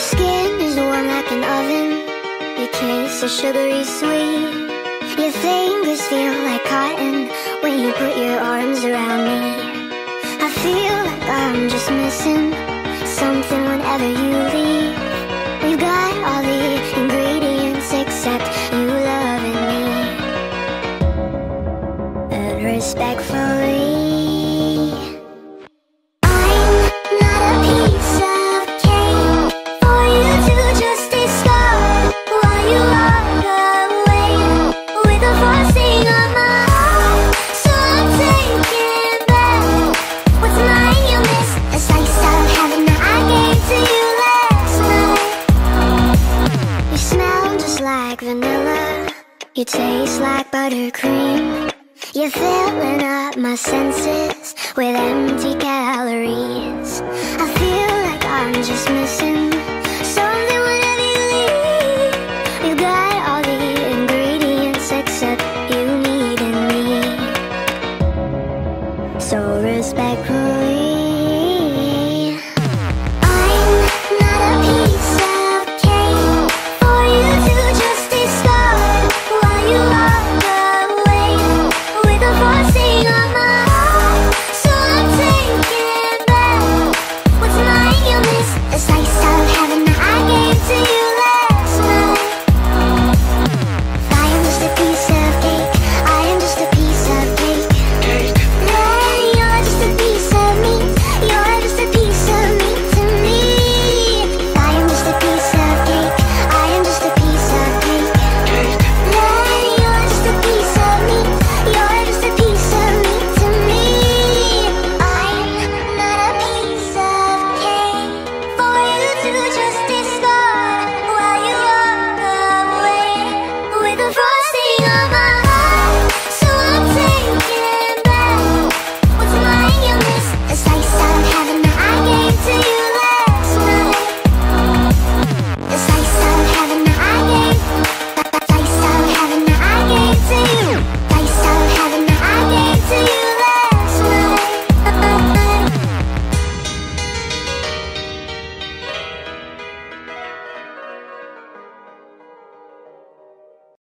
skin is warm like an oven. Your kiss is sugary sweet. Your fingers feel like cotton when you put your arms around me. I feel like I'm just missing something whenever you leave. We've got all the ingredients except you loving me. And respectfully, you taste like buttercream. You're filling up my senses with empty calories. I feel like I'm just missing